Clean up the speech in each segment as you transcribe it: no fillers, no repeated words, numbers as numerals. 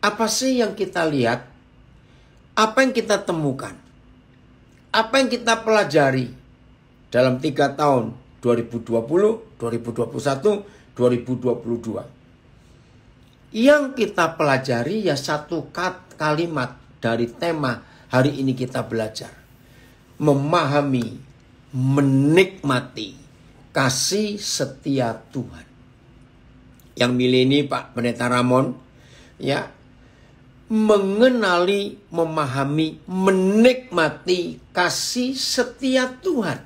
Apa sih yang kita lihat? Apa yang kita temukan? Apa yang kita pelajari dalam 3 tahun 2020, 2021, 2022? Yang kita pelajari ya satu kalimat dari tema hari ini kita belajar. Memahami, menikmati kasih setia Tuhan. Yang milih ini Pak Pendeta Ramon, ya, mengenali, memahami, menikmati kasih setia Tuhan.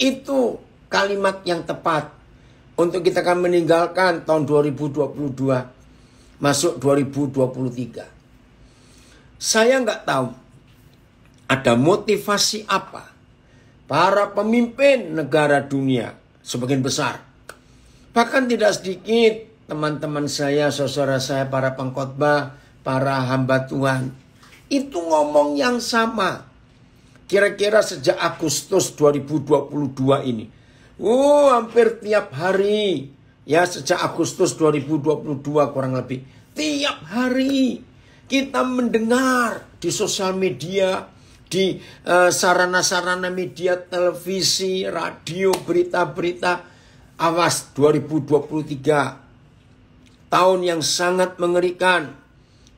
Itu kalimat yang tepat untuk kita akan meninggalkan tahun 2022 masuk 2023. Saya nggak tahu ada motivasi apa para pemimpin negara dunia sebagian besar. Bahkan tidak sedikit teman-teman saya, saudara saya, para pengkhotbah, para hamba Tuhan, itu ngomong yang sama. Kira-kira sejak Agustus 2022 ini. Hampir tiap hari. Ya, sejak Agustus 2022 kurang lebih. Tiap hari kita mendengar di sosial media, di sarana-sarana media, televisi, radio, berita-berita. Awas 2023. Tahun yang sangat mengerikan.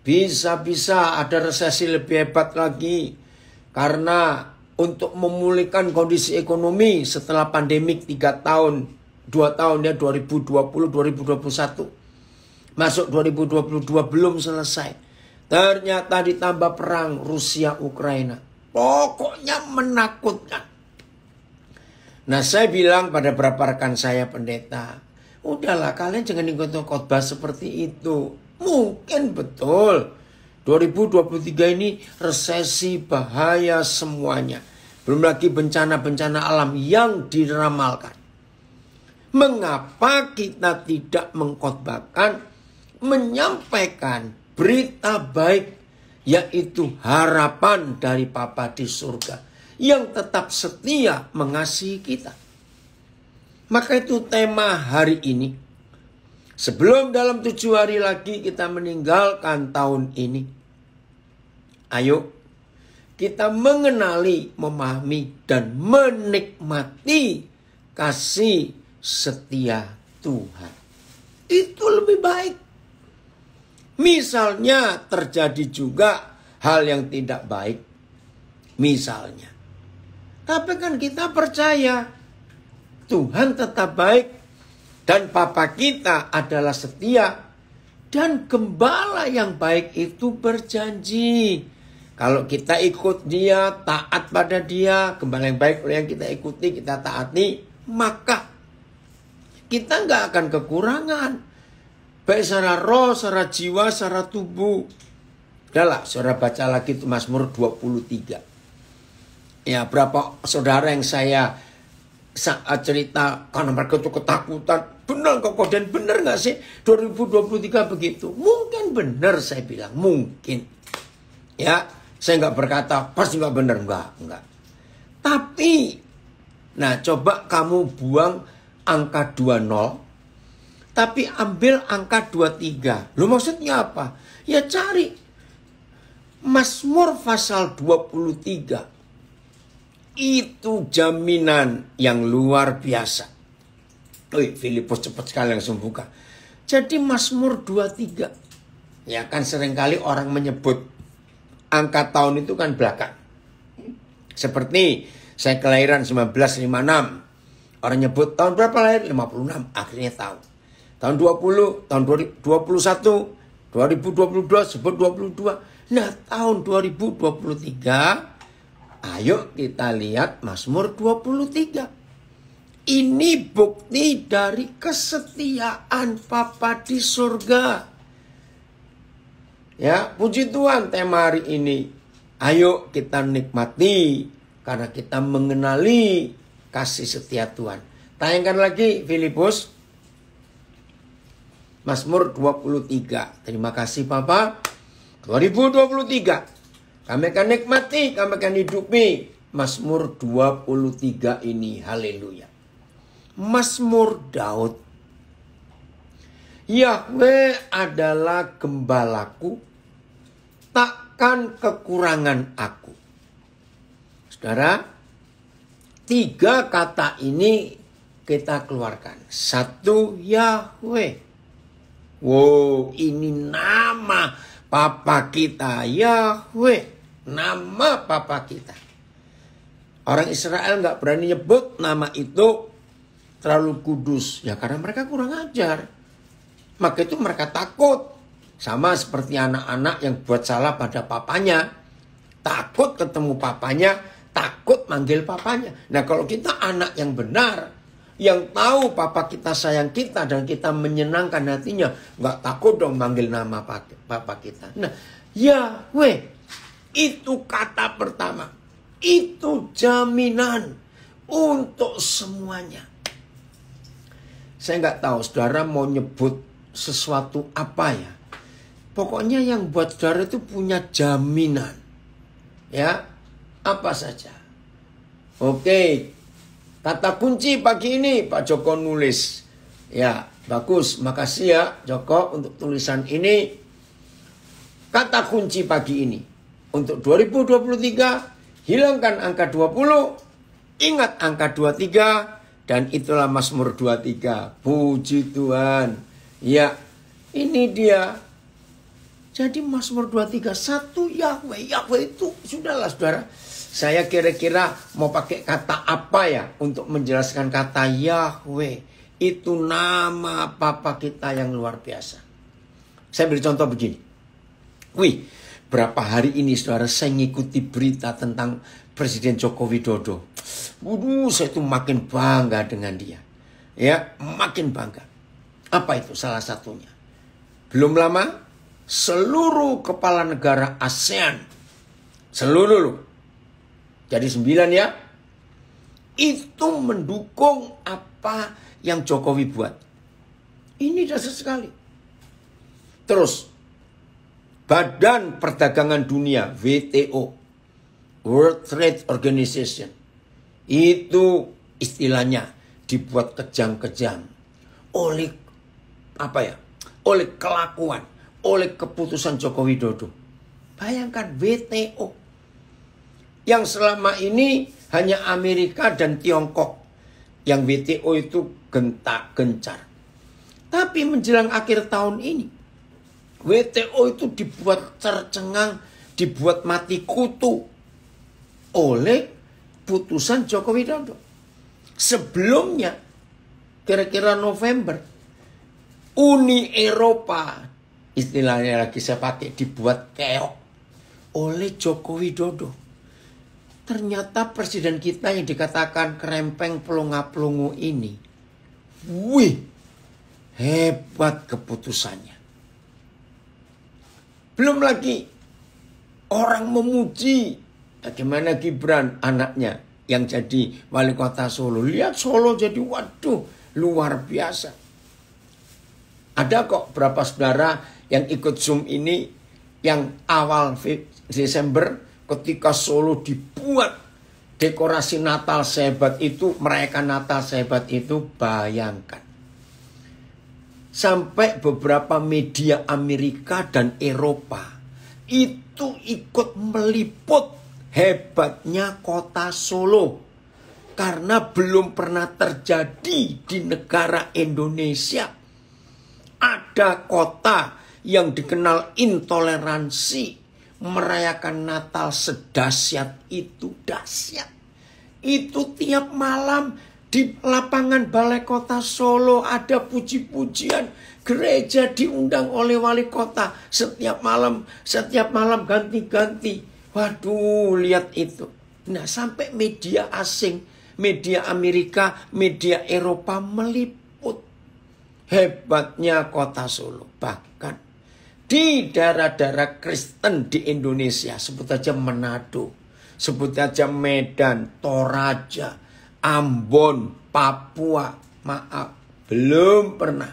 Bisa-bisa ada resesi lebih hebat lagi. Karena untuk memulihkan kondisi ekonomi setelah pandemik 3 tahun, 2 tahun ya 2020, 2021. Masuk 2022 belum selesai. Ternyata ditambah perang Rusia-Ukraina. Pokoknya menakutkan. Nah, saya bilang pada beberapa rekan saya, pendeta, udahlah kalian jangan ikut khotbah seperti itu. Mungkin betul 2023 ini resesi, bahaya semuanya. Belum lagi bencana-bencana alam yang diramalkan. Mengapa kita tidak mengkhotbahkan, menyampaikan berita baik, yaitu harapan dari Bapa di surga yang tetap setia mengasihi kita. Maka itu tema hari ini. Sebelum dalam 7 hari lagi kita meninggalkan tahun ini, ayo kita mengenali, memahami, dan menikmati kasih setia Tuhan. Itu lebih baik. Misalnya terjadi juga hal yang tidak baik. Misalnya. Tapi kan kita percaya Tuhan tetap baik. Dan Bapa kita adalah setia. Dan gembala yang baik itu berjanji. Kalau kita ikut dia, taat pada dia. Gembala yang baik yang kita ikuti, kita taati. Maka kita nggak akan kekurangan. Baik secara roh, secara jiwa, secara tubuh. Udahlah, saudara baca lagi itu Mazmur 23. Ya, berapa saudara yang saya cerita, karena mereka itu ketakutan. Benar kok, dan benar nggak sih 2023 begitu? Mungkin benar, saya bilang. Mungkin. Ya, saya nggak berkata pasti nggak benar. Nggak. Tapi, nah coba kamu buang angka 20. Tapi ambil angka 23. Loh maksudnya apa? Ya cari Mazmur pasal 23. Itu jaminan yang luar biasa. Filipus cepat sekali langsung buka. Jadi Mazmur 23. Ya kan seringkali orang menyebut angka tahun itu kan belakang. Seperti saya kelahiran 1956. Orang nyebut tahun berapa lahir? 56. Akhirnya tahu. Tahun 20, tahun 21, 2022, sebut 22. Nah, tahun 2023, ayo kita lihat Mazmur 23. Ini bukti dari kesetiaan Bapa di surga. Ya, puji Tuhan tema hari ini. Ayo kita nikmati karena kita mengenali kasih setia Tuhan. Tayangkan lagi Filipus. Mazmur 23. Terima kasih Papa. 2023. Kami akan nikmati, kami akan hidupi Mazmur 23 ini. Haleluya. Mazmur Daud Yahweh adalah gembalaku, takkan kekurangan aku. Saudara, tiga kata ini kita keluarkan. Satu, Yahweh. Wow, ini nama Papa kita, Yahweh. Nama Papa kita. Orang Israel nggak berani nyebut nama itu, terlalu kudus. Ya karena mereka kurang ajar. Maka itu mereka takut. Sama seperti anak-anak yang buat salah pada papanya. Takut ketemu papanya. Takut manggil papanya. Nah kalau kita anak yang benar, yang tahu papa kita sayang kita dan kita menyenangkan hatinya, nggak takut dong manggil nama papa kita. Nah Yahweh, itu kata pertama. Itu jaminan untuk semuanya. Saya nggak tahu saudara mau nyebut sesuatu apa ya. Pokoknya yang buat saudara itu punya jaminan. Ya, apa saja. Oke, kata kunci pagi ini Pak Joko nulis. Ya, bagus. Makasih ya Joko untuk tulisan ini. Kata kunci pagi ini. Untuk 2023, hilangkan angka 20, ingat angka 23, dan itulah Mazmur 23. Puji Tuhan. Ya, ini dia. Jadi Mazmur 23, satu Yahweh. Yahweh itu, sudahlah saudara. Saya kira-kira mau pakai kata apa ya untuk menjelaskan kata Yahweh. Itu nama Papa kita yang luar biasa. Saya beri contoh begini. Wih, berapa hari ini saudara saya ngikuti berita tentang Presiden Joko Widodo. Waduh, saya itu makin bangga dengan dia. Ya, makin bangga. Apa itu salah satunya? Belum lama, seluruh kepala negara ASEAN, seluruh loh, jadi 9 ya, itu mendukung apa yang Jokowi buat. Ini dasar sekali. Terus, Badan Perdagangan Dunia, WTO, World Trade Organization, itu istilahnya dibuat kejam-kejam oleh apa ya? Oleh kelakuan, oleh keputusan Joko Widodo. Bayangkan WTO. Yang selama ini hanya Amerika dan Tiongkok. Yang WTO itu gencar. Tapi menjelang akhir tahun ini, WTO itu dibuat tercengang, dibuat mati kutu oleh putusan Joko Widodo. Sebelumnya, kira-kira November, Uni Eropa, istilahnya lagi saya pakai, dibuat keok oleh Joko Widodo. Ternyata presiden kita yang dikatakan kerempeng pelongo-pelongo ini, wih, hebat keputusannya. Belum lagi orang memuji bagaimana Gibran anaknya yang jadi wali kota Solo. Lihat Solo jadi waduh luar biasa. Ada kok berapa saudara yang ikut Zoom ini, yang awal Desember ketika Solo dibuat dekorasi Natal sehebat itu, merayakan Natal sehebat itu, bayangkan. Sampai beberapa media Amerika dan Eropa itu ikut meliput hebatnya kota Solo. Karena belum pernah terjadi di negara Indonesia. Ada kota yang dikenal intoleransi merayakan Natal sedasyat itu, dasyat. Itu tiap malam di lapangan Balai Kota Solo ada puji-pujian, gereja diundang oleh wali kota setiap malam ganti-ganti. Waduh, lihat itu. Nah, sampai media asing, media Amerika, media Eropa meliput hebatnya kota Solo. Bahkan di daerah-daerah Kristen di Indonesia, sebut aja Manado, sebut aja Medan, Toraja, Ambon, Papua, maaf, belum pernah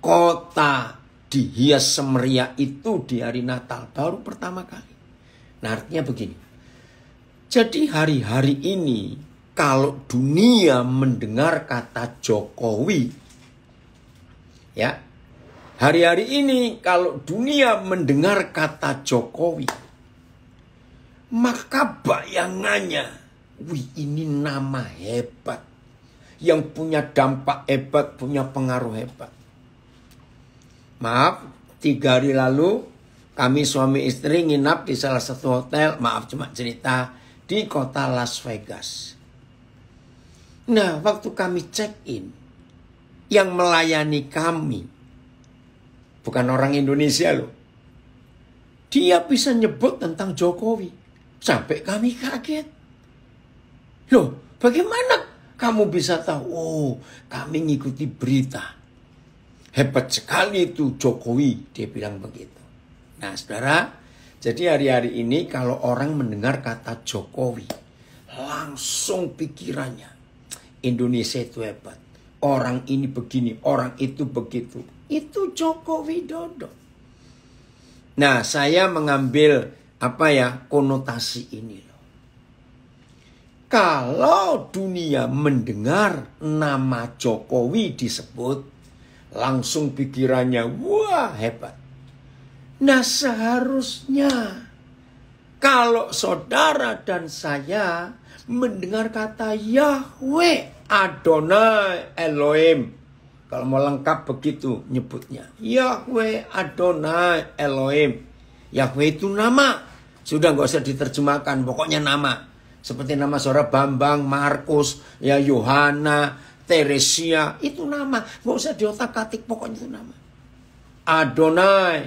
kota dihias semeriah itu di hari Natal, baru pertama kali. Nah, artinya begini. Jadi hari-hari ini kalau dunia mendengar kata Jokowi, Ya, hari-hari ini kalau dunia mendengar kata Jokowi, maka bayangannya, wih, ini nama hebat yang punya dampak hebat, punya pengaruh hebat. Maaf, 3 hari lalu kami suami istri nginap di salah satu hotel, maaf cuma cerita, di kota Las Vegas. Nah, waktu kami check in, yang melayani kami bukan orang Indonesia loh. Dia bisa nyebut tentang Jokowi sampai kami kaget. Loh, bagaimana kamu bisa tahu? Oh, kami ngikuti berita. Hebat sekali itu Jokowi, dia bilang begitu. Nah, saudara, jadi hari-hari ini kalau orang mendengar kata Jokowi, langsung pikirannya, Indonesia itu hebat. Orang ini begini, orang itu begitu. Itu Joko Widodo. Nah, saya mengambil konotasi ini. Kalau dunia mendengar nama Jokowi disebut, langsung pikirannya, wah hebat. Nah, seharusnya kalau saudara dan saya mendengar kata Yahweh, Adonai, Elohim. Kalau mau lengkap begitu nyebutnya. Yahweh, Adonai, Elohim. Yahweh itu nama. Sudah nggak usah diterjemahkan, pokoknya nama. Seperti nama saudara Bambang, Markus, ya Yohana, Teresia, itu nama, nggak usah diotak-atik, pokoknya itu nama. Adonai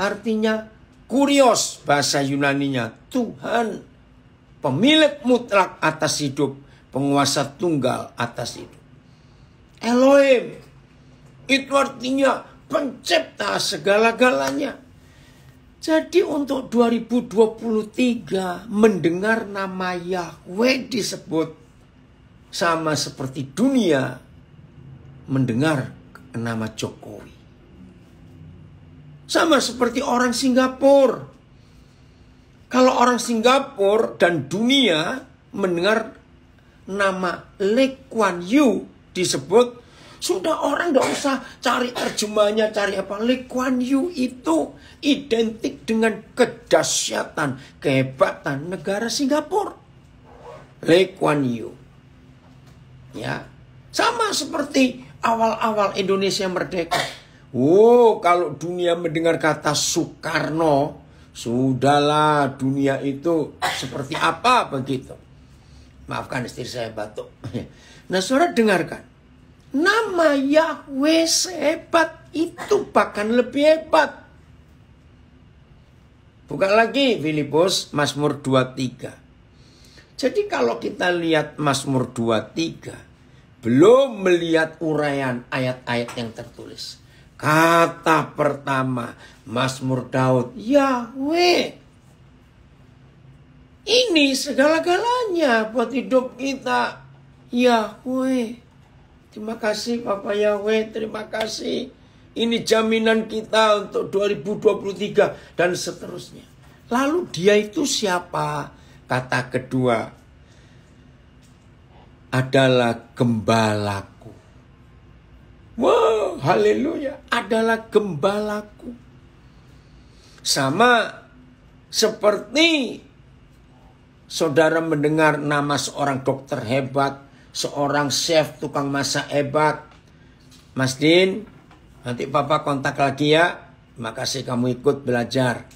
artinya kurios, bahasa Yunaninya, Tuhan, pemilik mutlak atas hidup, penguasa tunggal atas hidup. Elohim itu artinya pencipta segala-galanya. Jadi untuk 2023 mendengar nama Yahweh disebut, sama seperti dunia mendengar nama Jokowi. Sama seperti orang Singapura. Kalau orang Singapura dan dunia mendengar nama Lee Kuan Yew disebut, sudah orang nggak usah cari terjemahnya, cari apa. Lee Kuan Yew itu identik dengan kedahsyatan, kehebatan negara Singapura. Lee Kuan Yew. Ya, sama seperti awal-awal Indonesia merdeka. Oh, kalau dunia mendengar kata Soekarno, sudahlah dunia itu seperti apa begitu. Maafkan istri saya batuk. Nah, saudara dengarkan. Nama Yahweh sehebat itu, bahkan lebih hebat. Buka lagi Filipus Mazmur 23. Jadi kalau kita lihat Mazmur 23, belum melihat uraian ayat-ayat yang tertulis. Kata pertama, Mazmur Daud, Yahweh. Ini segala-galanya buat hidup kita, Yahweh. Terima kasih Bapak Yahweh, terima kasih. Ini jaminan kita untuk 2023 dan seterusnya. Lalu dia itu siapa? Kata kedua adalah gembalaku. Wow, haleluya, adalah gembalaku. Sama seperti saudara mendengar nama seorang dokter hebat, seorang chef tukang masak hebat. Mas Din, nanti Papa kontak lagi ya. Terima kasih kamu ikut belajar.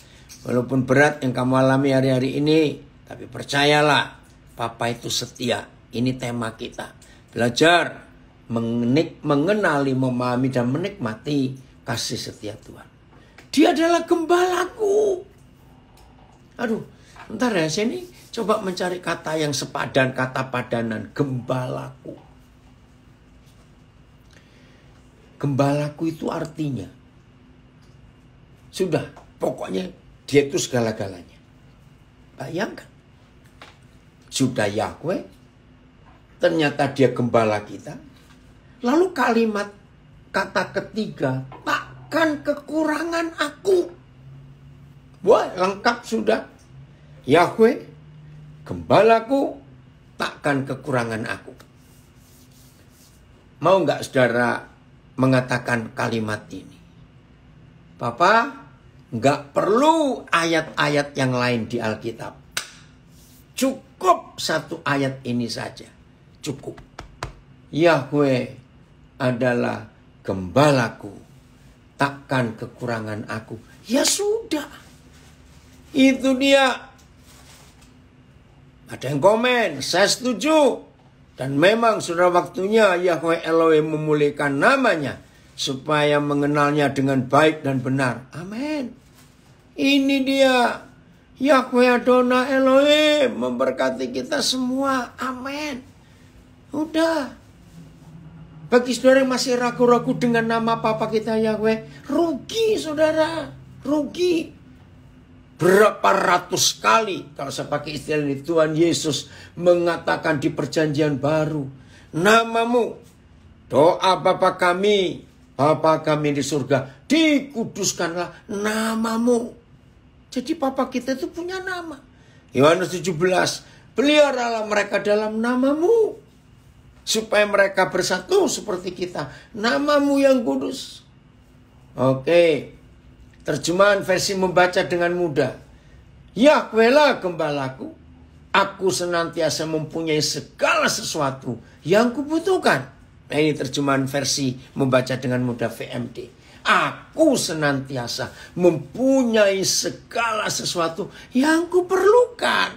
Walaupun berat yang kamu alami hari-hari ini, tapi percayalah, Papa itu setia. Ini tema kita. Belajar mengenali, memahami, dan menikmati kasih setia Tuhan. Dia adalah gembalaku. Aduh, ntar ya, saya ini coba mencari kata yang sepadan, kata padanan. Gembalaku. Gembalaku itu artinya, sudah, pokoknya dia itu segala-galanya. Bayangkan. Sudah Yahweh, ternyata dia gembala kita. Lalu kalimat kata ketiga, takkan kekurangan aku. Wah, lengkap sudah. Yahweh, gembalaku, takkan kekurangan aku. Mau nggak saudara mengatakan kalimat ini. Papa, nggak perlu ayat-ayat yang lain di Alkitab. Cukup satu ayat ini saja. Cukup. Yahweh adalah gembalaku. Takkan kekurangan aku. Ya sudah. Itu dia. Ada yang komen. Saya setuju. Dan memang sudah waktunya Yahweh Elohim memulihkan namanya. Supaya mengenalnya dengan baik dan benar. Amin. Ini dia. Yahweh Adonai Elohim memberkati kita semua. Amin. Udah. Bagi saudara yang masih ragu-ragu dengan nama Papa kita Yahweh, rugi saudara. Rugi. Berapa ratus kali, kalau saya pakai istilah ini, Tuhan Yesus mengatakan di perjanjian baru, namamu, doa Bapa kami di surga, dikuduskanlah namamu. Jadi Papa kita itu punya nama. Yohanes 17, peliharalah mereka dalam namamu. Supaya mereka bersatu seperti kita. Namamu yang kudus. Oke. Terjemahan versi membaca dengan mudah. Yahwehlah gembalaku. Aku senantiasa mempunyai segala sesuatu yang kubutuhkan. Nah ini terjemahan versi membaca dengan mudah VMD. Aku senantiasa mempunyai segala sesuatu yang kuperlukan.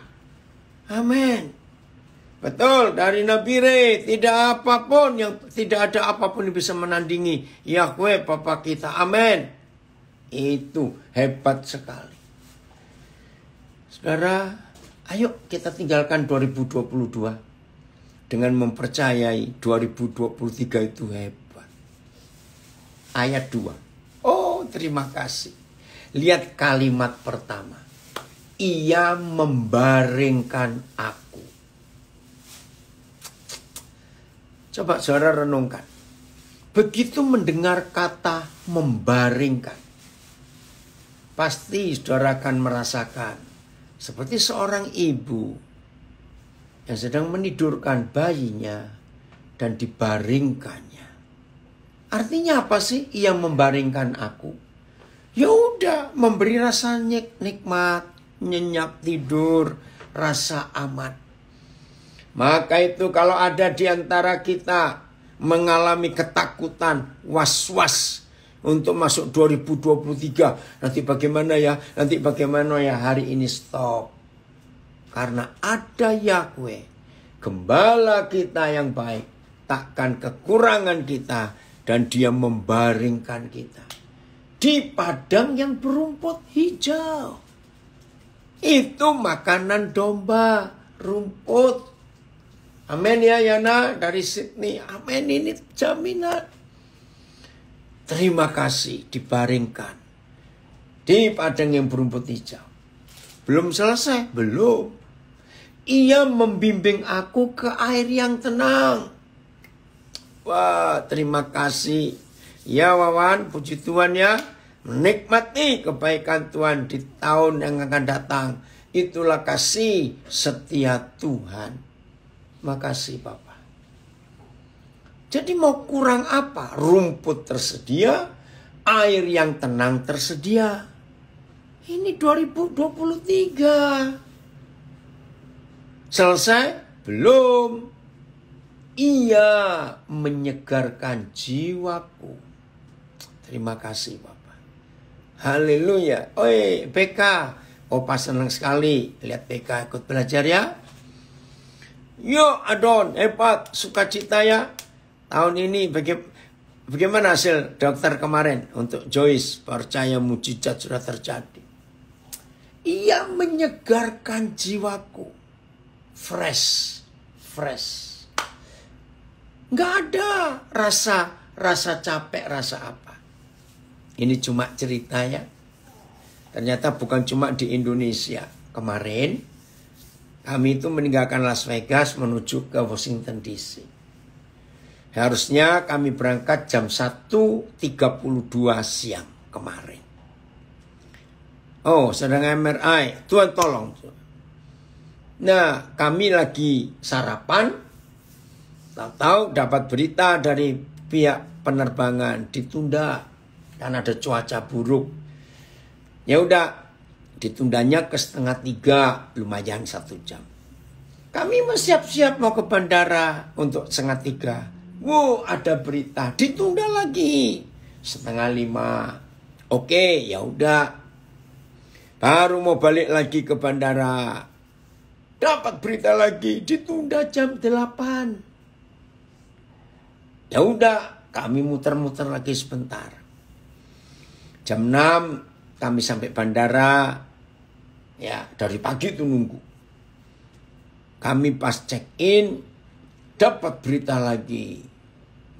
Amin. Betul, dari Nabi Re, tidak ada apapun yang bisa menandingi Yahweh Bapa kita. Amin. Itu hebat sekali. Saudara, ayo kita tinggalkan 2022 dengan mempercayai 2023 itu hebat. Ayat 2. Oh, terima kasih. Lihat kalimat pertama. Ia membaringkan aku. Coba saudara renungkan. Begitu mendengar kata membaringkan, pasti saudara akan merasakan seperti seorang ibu yang sedang menidurkan bayinya dan dibaringkannya. Artinya apa sih ia membaringkan aku? Ya udah, memberi rasa nikmat, nyenyak tidur, rasa aman. Maka itu kalau ada di antara kita mengalami ketakutan, was-was untuk masuk 2023. Nanti bagaimana ya hari ini stop. Karena ada Yahweh, gembala kita yang baik, takkan kekurangan kita dan dia membaringkan kita di padang yang berumput hijau. Itu makanan domba, rumput. Amin ya Yana dari Sydney. Amin, ini jaminan. Terima kasih dibaringkan di padang yang berumput hijau. Belum selesai? Belum. Ia membimbing aku ke air yang tenang. Wah, terima kasih. Ya Wawan, puji Tuhan ya. Menikmati kebaikan Tuhan di tahun yang akan datang. Itulah kasih setia Tuhan. Makasih Bapak. Jadi mau kurang apa? Rumput tersedia, air yang tenang tersedia. Ini 2023. Selesai? Belum. Ia menyegarkan jiwaku. Terima kasih Bapak. Haleluya. Oi, PK. Opa senang sekali lihat PK ikut belajar ya. Yo Adon, hebat, sukacita ya. Tahun ini bagaimana hasil dokter kemarin untuk Joyce? Percaya mujizat sudah terjadi. Ia menyegarkan jiwaku. Fresh. Nggak ada rasa capek, rasa apa. Ini cuma cerita ya. Ternyata bukan cuma di Indonesia. Kemarin kami itu meninggalkan Las Vegas menuju ke Washington DC. Harusnya kami berangkat jam 1.32 siang kemarin. Oh, sedang MRI. Tuhan tolong. Nah, kami lagi sarapan. Tahu-tahu dapat berita dari pihak penerbangan ditunda dan ada cuaca buruk. Ya udah, ditundanya ke 2:30, lumayan 1 jam. Kami siap-siap mau ke bandara untuk 2:30. Wow, ada berita, ditunda lagi 4:30. Oke, ya udah. Baru mau balik lagi ke bandara, dapat berita lagi, ditunda jam 8. Ya udah, kami muter-muter lagi sebentar. Jam 6 kami sampai bandara. Ya, dari pagi itu nunggu. Kami pas check-in, dapat berita lagi,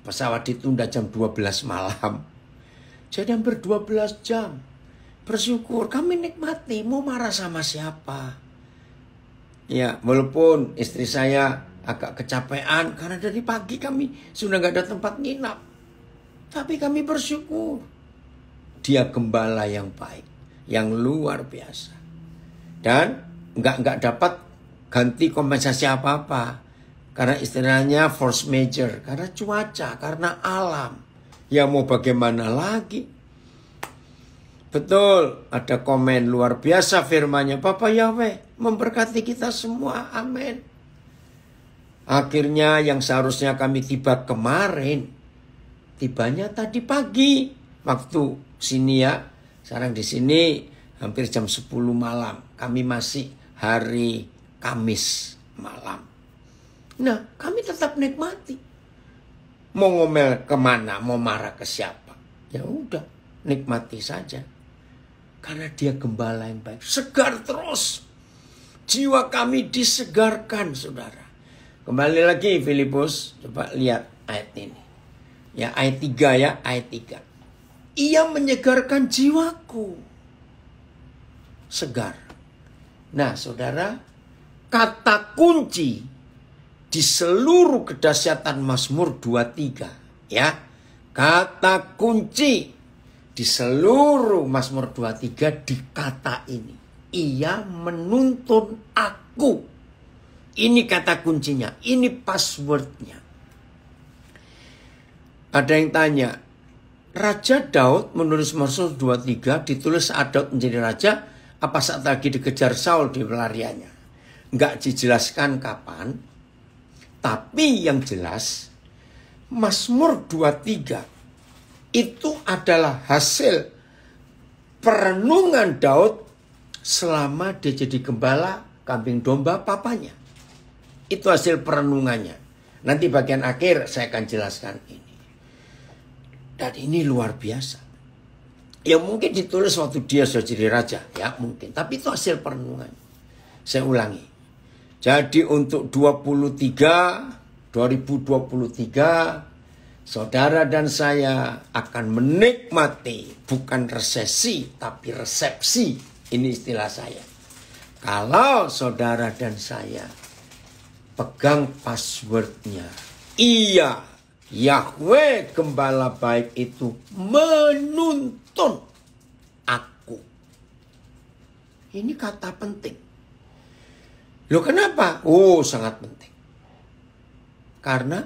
pesawat ditunda jam 12 malam. Jadi hampir 12 jam. Bersyukur, kami nikmati, mau marah sama siapa. Ya, walaupun istri saya agak kecapean karena dari pagi kami sudah nggak ada tempat nginap. Tapi kami bersyukur. Dia gembala yang baik, yang luar biasa. Dan nggak dapat ganti kompensasi apa-apa. Karena istilahnya force major, karena cuaca, karena alam. Ya mau bagaimana lagi? Betul, ada komen luar biasa firmannya, Bapak Yahweh memberkati kita semua, amin. Akhirnya yang seharusnya kami tiba kemarin, tibanya tadi pagi, waktu sini ya. Sekarang di sini hampir jam 10 malam, kami masih hari Kamis malam. Nah, kami tetap nikmati. Mau ngomel kemana, mau marah ke siapa, ya udah, nikmati saja. Karena dia gembala yang baik, segar terus. Jiwa kami disegarkan, saudara. Kembali lagi Filipus, coba lihat ayat ini. Ya, ayat 3 ya, ayat 3. Ia menyegarkan jiwaku. Segar. Nah, saudara, kata kunci di seluruh kedahsyatan Mazmur 23. Ya, kata kunci di seluruh Mazmur 23 di kata ini. Ia menuntun aku. Ini kata kuncinya. Ini passwordnya. Ada yang tanya, Raja Daud menulis Mazmur 23 ditulis saat Daud menjadi raja, apa saat lagi dikejar Saul di pelariannya? Nggak dijelaskan kapan. Tapi yang jelas, Mazmur 23 itu adalah hasil perenungan Daud selama dia jadi gembala kambing domba papanya. Itu hasil perenungannya. Nanti bagian akhir saya akan jelaskan ini. Dan ini luar biasa. Ya mungkin ditulis waktu dia sudah jadi raja. Ya mungkin. Tapi itu hasil perenungan. Saya ulangi. Jadi untuk 2023, saudara dan saya akan menikmati bukan resesi tapi resepsi. Ini istilah saya. Kalau saudara dan saya pegang passwordnya, Ia, Yahweh gembala baik itu menuntun aku. Ini kata penting. Loh kenapa? Oh, sangat penting. Karena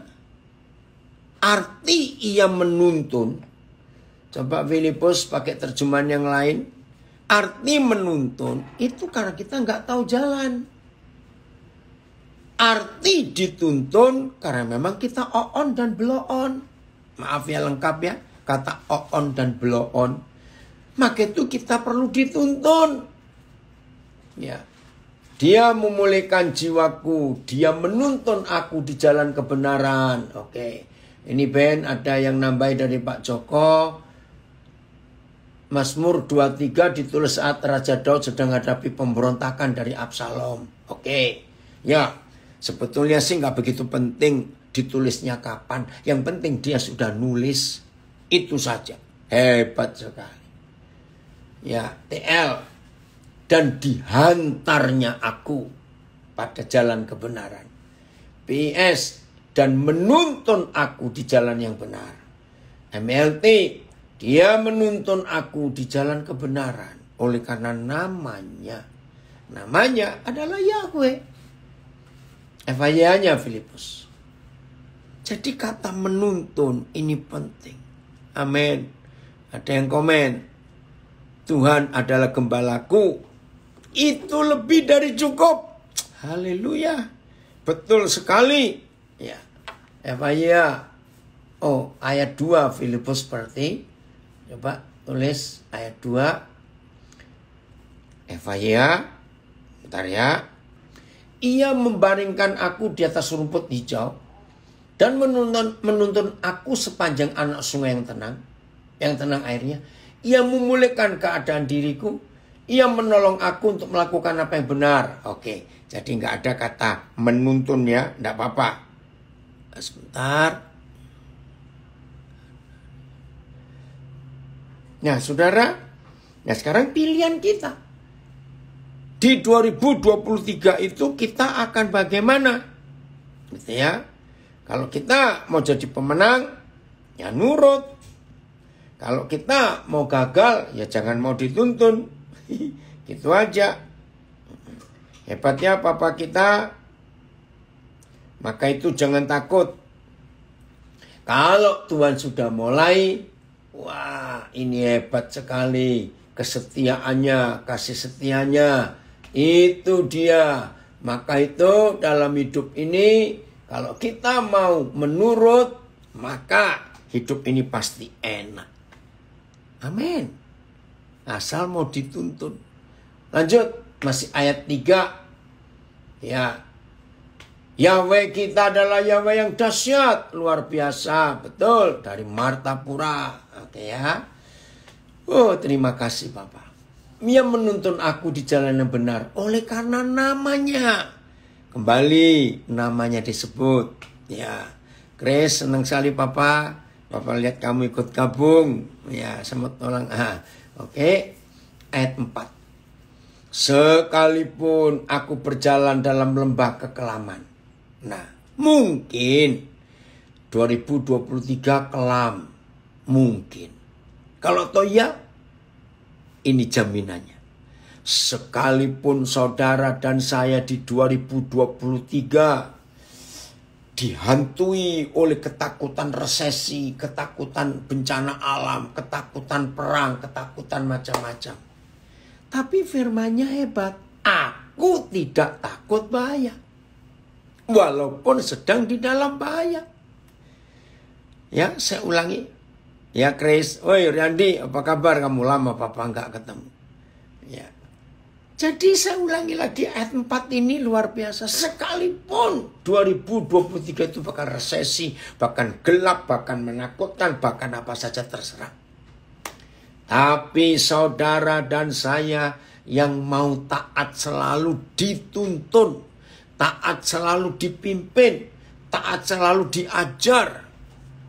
arti ia menuntun. Coba Filipus pakai terjemahan yang lain. Arti menuntun itu karena kita nggak tahu jalan. Arti dituntun karena memang kita oon dan beloon. Maaf ya, lengkap ya. Kata oon dan beloon. Maka itu kita perlu dituntun. Ya. Dia memulihkan jiwaku. Dia menuntun aku di jalan kebenaran. Oke. Ini Ben ada yang nambah dari Pak Joko. Mazmur 23 ditulis saat Raja Daud sedang menghadapi pemberontakan dari Absalom. Oke. Ya, sebetulnya sih nggak begitu penting ditulisnya kapan. Yang penting dia sudah nulis. Itu saja. Hebat sekali. Ya, TL. Dan dihantarnya aku pada jalan kebenaran. PS. Dan menuntun aku di jalan yang benar. MLT. Dia menuntun aku di jalan kebenaran oleh karena namanya. Namanya adalah Yahweh. Efayanya Filipus. Jadi kata menuntun ini penting. Amin. Ada yang komen, Tuhan adalah gembalaku, itu lebih dari cukup. Haleluya. Betul sekali. Ya. Efaya. Oh, ayat 2 Filipus berarti. Coba tulis ayat 2. Efaya. Bentar ya. Ia membaringkan aku di atas rumput hijau dan menuntun aku sepanjang anak sungai yang tenang airnya. Ia memulihkan keadaan diriku, ia menolong aku untuk melakukan apa yang benar. Oke, jadi nggak ada kata menuntun ya, nggak apa-apa. Sebentar. Nah, saudara, nah sekarang pilihan kita di 2023 itu kita akan bagaimana, gitu ya? Kalau kita mau jadi pemenang, ya nurut. Kalau kita mau gagal, ya jangan mau dituntun. Gitu aja. Hebatnya Papa kita. Maka itu jangan takut. Kalau Tuhan sudah mulai, wah, ini hebat sekali. Kesetiaannya, kasih setianya. Itu dia. Maka itu dalam hidup ini, kalau kita mau menurut, maka hidup ini pasti enak. Amin. Asal mau dituntun. Lanjut. Masih ayat 3. Ya. Yahweh kita adalah Yahweh yang dahsyat. Luar biasa. Betul. Dari Martapura. Oke ya. Oh, terima kasih Bapak. Ia menuntun aku di jalan yang benar. Oleh karena namanya. Kembali namanya disebut, ya. Grace, senang sekali Papa. Papa lihat kamu ikut gabung, ya, sama tolong. Oke. Ayat 4. Sekalipun aku berjalan dalam lembah kekelaman. Nah, mungkin 2023 kelam. Mungkin. Kalau toh ya, ini jaminannya. Sekalipun saudara dan saya di 2023 dihantui oleh ketakutan resesi, ketakutan bencana alam, ketakutan perang, ketakutan macam-macam. Tapi firman-Nya hebat. Aku tidak takut bahaya. Walaupun sedang di dalam bahaya. Ya, saya ulangi. Ya, Chris. Oi, Riyandi, apa kabar? Kamu lama Papa nggak ketemu. Ya. Jadi saya ulangi lagi ayat 4 ini luar biasa. Sekalipun 2023 itu bahkan resesi, bahkan gelap, bahkan menakutkan, bahkan apa saja terserah. Tapi saudara dan saya yang mau taat selalu dituntun, taat selalu dipimpin, taat selalu diajar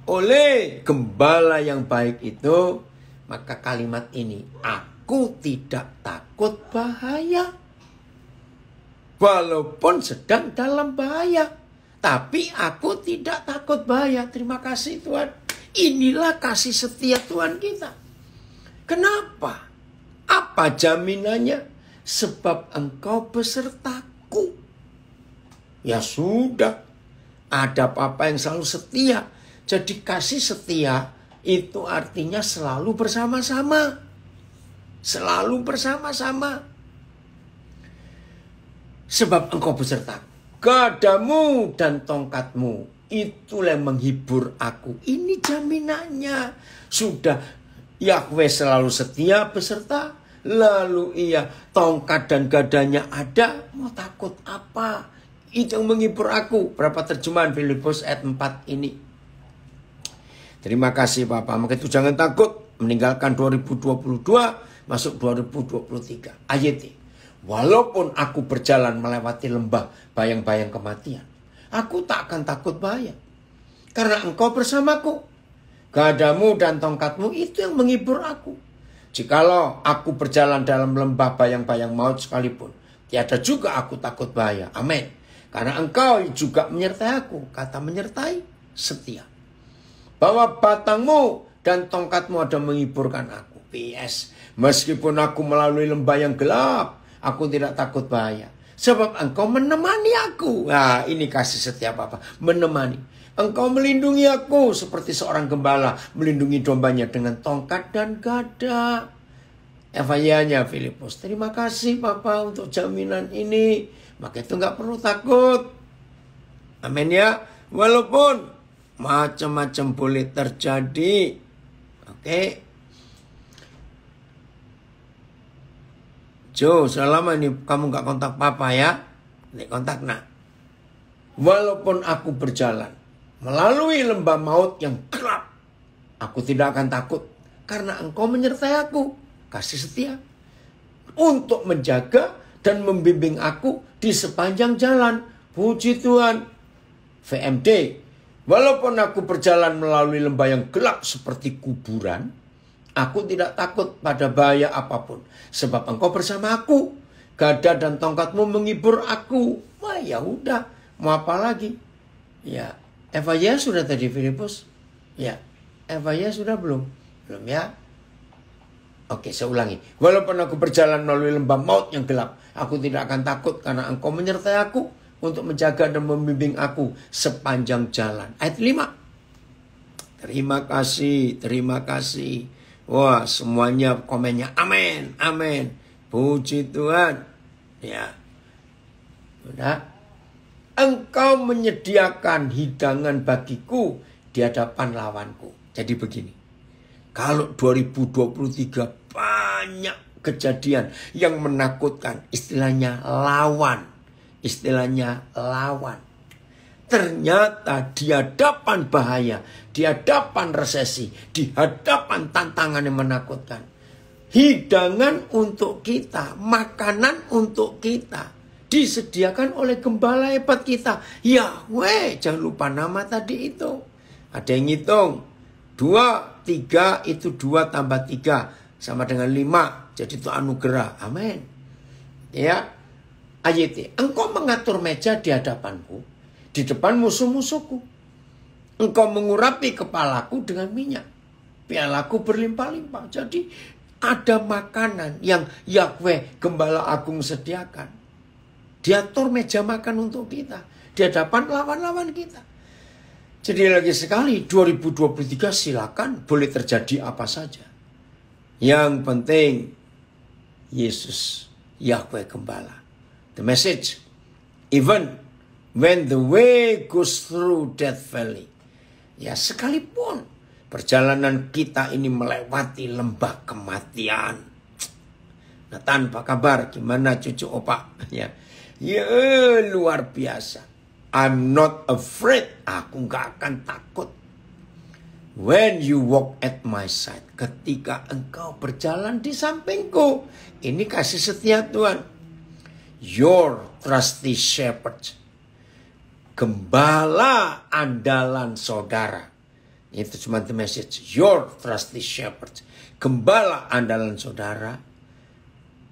oleh gembala yang baik itu, maka kalimat ini, aku tidak takut bahaya. Walaupun sedang dalam bahaya. Tapi aku tidak takut bahaya. Terima kasih Tuhan. Inilah kasih setia Tuhan kita. Kenapa? Apa jaminannya? Sebab engkau besertaku. Ya sudah. Ada Papa yang selalu setia. Jadi kasih setia itu artinya selalu bersama-sama. Selalu bersama-sama. Sebab engkau beserta. Gadamu dan tongkatmu. Itulah yang menghibur aku. Ini jaminannya. Sudah Yahweh selalu setia beserta. Lalu ia tongkat dan gadanya ada. Mau takut apa? Itu yang menghibur aku. Berapa terjemahan Filipus ayat 4 ini. Terima kasih Bapak. Maka itu jangan takut. Meninggalkan 2022. Masuk 2023. Ayat ini. Walaupun aku berjalan melewati lembah bayang-bayang kematian. Aku tak akan takut bahaya. Karena engkau bersamaku. Gadamu dan tongkatmu itu yang menghibur aku. Jikalau aku berjalan dalam lembah bayang-bayang maut sekalipun. Tiada juga aku takut bahaya. Amin. Karena engkau juga menyertai aku. Kata menyertai setia. Bahwa batangmu dan tongkatmu ada menghiburkan aku. PS. Meskipun aku melalui lembah yang gelap, aku tidak takut bahaya. Sebab engkau menemani aku. Nah, ini kasih setia Bapa. Menemani. Engkau melindungi aku seperti seorang gembala melindungi dombanya dengan tongkat dan gada. Evangelinya Filipus, terima kasih Bapak untuk jaminan ini. Maka itu nggak perlu takut. Amin ya. Walaupun macam-macam boleh terjadi. Oke. Jo, selama ini kamu nggak kontak Papa ya. Nih kontak nak. Walaupun aku berjalan melalui lembah maut yang gelap, aku tidak akan takut, karena engkau menyertai aku. Kasih setia untuk menjaga dan membimbing aku di sepanjang jalan. Puji Tuhan. VMD. Walaupun aku berjalan melalui lembah yang gelap seperti kuburan, aku tidak takut pada bahaya apapun, sebab engkau bersama aku. Gada dan tongkatmu menghibur aku. Wah ya udah, mau apa lagi? Ya, Evangelinya sudah tadi Filipus. Ya, Evangelinya sudah belum? Belum ya? Oke, saya ulangi. Walaupun aku berjalan melalui lembah maut yang gelap, aku tidak akan takut karena engkau menyertai aku untuk menjaga dan membimbing aku sepanjang jalan. Ayat 5. Terima kasih, terima kasih. Wah, semuanya komennya amin, amin. Puji Tuhan. Ya. Udah. Engkau menyediakan hidangan bagiku di hadapan lawanku. Jadi begini. Kalau 2023 banyak kejadian yang menakutkan, istilahnya lawan. Istilahnya lawan. Ternyata di hadapan bahaya, di hadapan resesi, di hadapan tantangan yang menakutkan, hidangan untuk kita, makanan untuk kita, disediakan oleh gembala hebat kita, Yahweh. Jangan lupa nama tadi itu. Ada yang ngitung 2, 3, itu 2 tambah 3 sama dengan 5. Jadi itu anugerah. Amin. Ya. Ayat, engkau mengatur meja di hadapanku, di depan musuh-musuhku. Engkau mengurapi kepalaku dengan minyak, pialaku berlimpah-limpah. Jadi ada makanan yang Yahweh Gembala Agung sediakan. Diatur meja makan untuk kita di hadapan lawan-lawan kita. Jadi lagi sekali, 2023 silakan, boleh terjadi apa saja. Yang penting Yesus Yahweh Gembala. The message, even when the way goes through death valley. Ya, sekalipun perjalanan kita ini melewati lembah kematian. Nah, tanpa kabar, gimana cucu opa? Ya, luar biasa. I'm not afraid. Aku nggak akan takut. When you walk at my side. Ketika engkau berjalan di sampingku. Ini kasih setia Tuhan. Your trusty shepherd, gembala andalan saudara. Itu cuma the message. Your trusty shepherd, gembala andalan saudara.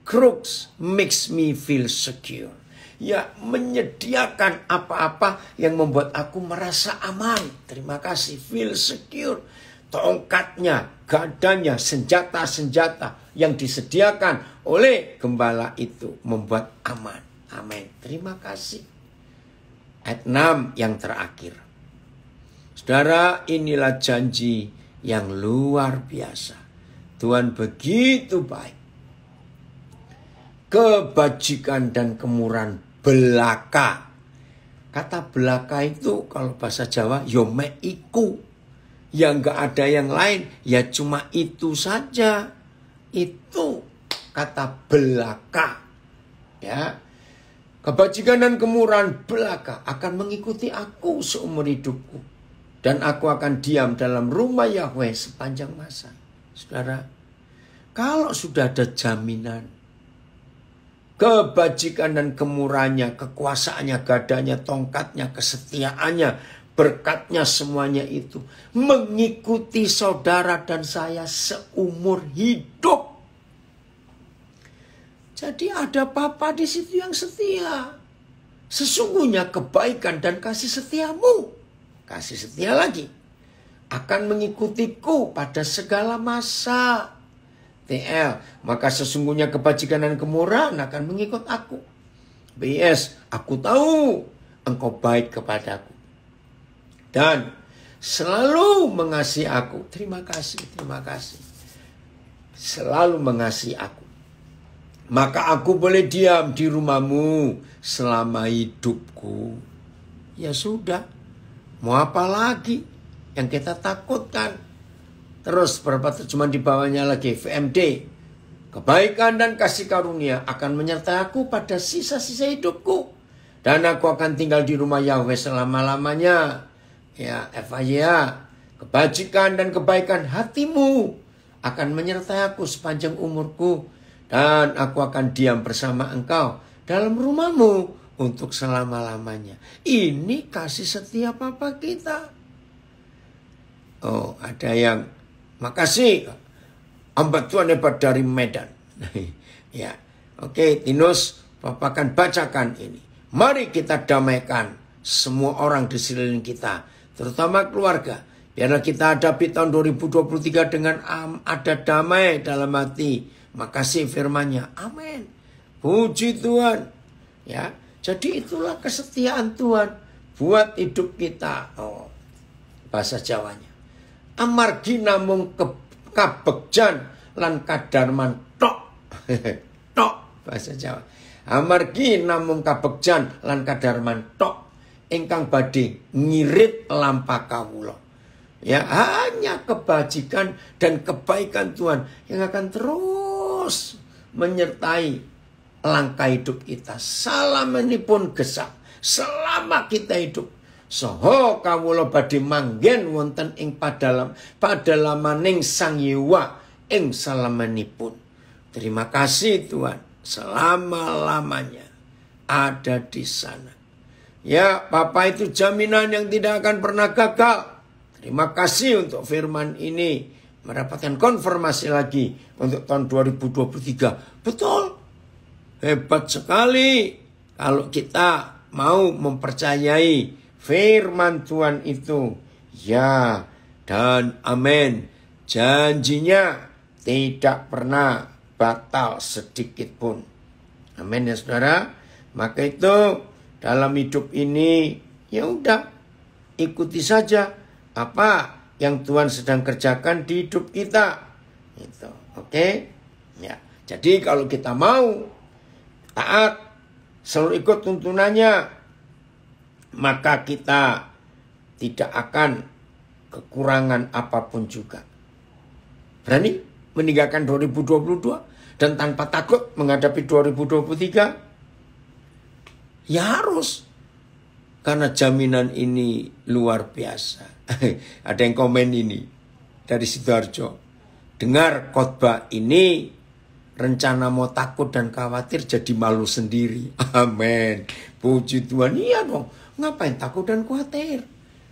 Crooks makes me feel secure. Ya, menyediakan apa-apa yang membuat aku merasa aman. Terima kasih, feel secure. Tongkatnya, gadanya, senjata-senjata yang disediakan oleh gembala itu membuat aman. Amin. Terima kasih. Ayat 6 yang terakhir. Saudara, inilah janji yang luar biasa. Tuhan begitu baik. Kebajikan dan kemurahan belaka. Kata belaka itu kalau bahasa Jawa, yome iku. Yang gak ada yang lain, ya cuma itu saja. Itu kata belaka. Ya, kebajikan dan kemurahan belaka akan mengikuti aku seumur hidupku. Dan aku akan diam dalam rumah Yahweh sepanjang masa. Saudara, kalau sudah ada jaminan, kebajikan dan kemurahannya, kekuasaannya, gadanya, tongkatnya, kesetiaannya, berkatnya, semuanya itu mengikuti saudara dan saya seumur hidup. Jadi ada Bapa di situ yang setia. Sesungguhnya kebaikan dan kasih setiamu, kasih setia lagi, akan mengikutiku pada segala masa. TL, maka sesungguhnya kebajikan dan kemurahan akan mengikut aku. BS, aku tahu engkau baik kepadaku. dan selalu mengasihi aku. Terima kasih, selalu mengasihi aku. Maka aku boleh diam di rumahmu selama hidupku. Ya sudah, mau apa lagi yang kita takutkan? Terus cuma di bawahnya lagi VMD. Kebaikan dan kasih karunia akan menyertai aku pada sisa-sisa hidupku. Dan aku akan tinggal di rumah Yahweh selama-lamanya. Ya, Efaya, kebajikan dan kebaikan hatimu akan menyertai aku sepanjang umurku. Dan aku akan diam bersama engkau dalam rumahmu untuk selama-lamanya. Ini kasih setia Bapa kita. Oh, ada yang makasih, hamba Tuhan hebat dari Medan. Ya, oke, Tinus, Bapak akan bacakan ini. Mari kita damaikan semua orang di sekeliling kita, terutama keluarga. Biarlah kita hadapi tahun 2023 dengan ada damai dalam hati. Makasih firman-Nya. Amin. Puji Tuhan. Ya, jadi itulah kesetiaan Tuhan buat hidup kita. Oh, bahasa Jawanya. Amargi namung kabegjan lan kadarman tok. Tok bahasa Jawa. Amargi namung kabegjan lan kadarman tok ingkang badhe ngirit lampah kawula. Ya, hanya kebajikan dan kebaikan Tuhan yang akan terus menyertai langkah hidup kita. Salamanipun gesang selama kita hidup. Soho kawula badhe manggen wonten ing padalamaning Sang Yewa ing salamanipun. Terima kasih Tuhan, selama-lamanya ada di sana. Ya, Bapa itu jaminan yang tidak akan pernah gagal. Terima kasih untuk firman ini, mendapatkan konfirmasi lagi untuk tahun 2023. Betul, hebat sekali kalau kita mau mempercayai firman Tuhan itu, ya dan amin. Janjinya tidak pernah batal sedikit pun. Amin ya saudara. Maka itu dalam hidup ini, ya udah, ikuti saja apa yang Tuhan sedang kerjakan di hidup kita. Itu, oke? Ya. Jadi kalau kita mau taat, selalu ikut tuntunannya, maka kita tidak akan kekurangan apapun juga. Berani meninggalkan 2022 dan tanpa takut menghadapi 2023? Ya harus. Karena jaminan ini luar biasa. Ada yang komen ini dari Sidoarjo. Dengar khotbah ini, rencana mau takut dan khawatir jadi malu sendiri. Amin. Puji Tuhan. Iya dong. Ngapain takut dan khawatir?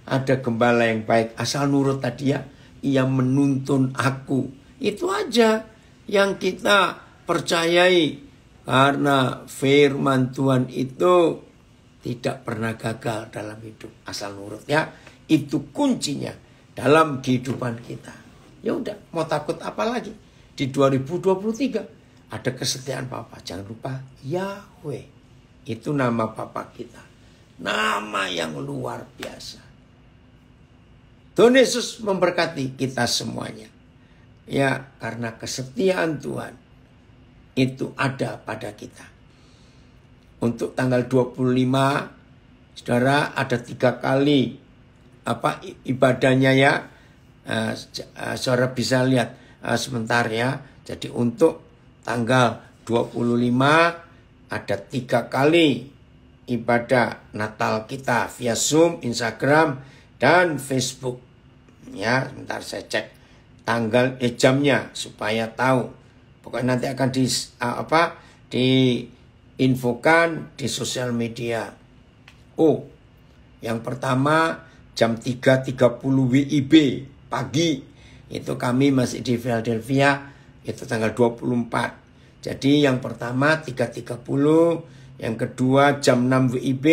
Ada gembala yang baik. Asal nurut tadi ya. Ia menuntun aku. Itu aja yang kita percayai. Karena firman Tuhan itu tidak pernah gagal dalam hidup. Asal nurut ya. Itu kuncinya dalam kehidupan kita. Ya udah. Mau takut apa lagi? Di 2023 ada kesetiaan Bapa. Jangan lupa Yahweh. Itu nama Bapa kita. Nama yang luar biasa. Tuhan Yesus memberkati kita semuanya. Ya, karena kesetiaan Tuhan itu ada pada kita. Untuk tanggal 25, saudara, ada 3 kali ibadahnya ya. Saudara bisa lihat sebentar ya. Jadi untuk tanggal 25 ada 3 kali ibadah Natal kita via Zoom, Instagram, dan Facebook. Ya, sebentar saya cek tanggal jamnya supaya tahu. Pokoknya nanti akan diinfokan di sosial media. Oh, yang pertama jam 3.30 WIB pagi. Itu kami masih di Philadelphia, itu tanggal 24. Jadi yang pertama 3.30, yang kedua jam 6 WIB,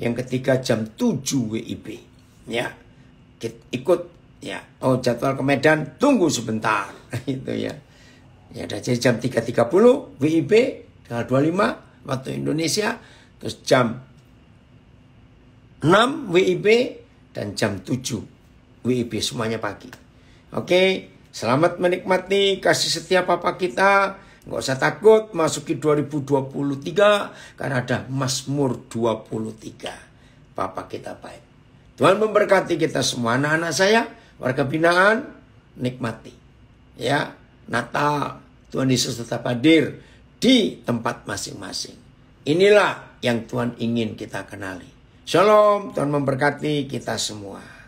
yang ketiga jam 7 WIB. Ya, ikut ya. Oh, jadwal ke Medan, tunggu sebentar. Itu ya. Ya, jadi jam 3.30 WIB, tanggal 25 waktu Indonesia, terus jam 6 WIB, dan jam 7 WIB, semuanya pagi. Oke, selamat menikmati kasih setia Papa kita. Nggak usah takut masuki 2023 karena ada Mazmur 23. Papa kita baik. Tuhan memberkati kita semua. Anak-anak saya, warga binaan, nikmati ya Natal. Tuhan Yesus tetap hadir di tempat masing-masing. Inilah yang Tuhan ingin kita kenali. Shalom, Tuhan memberkati kita semua.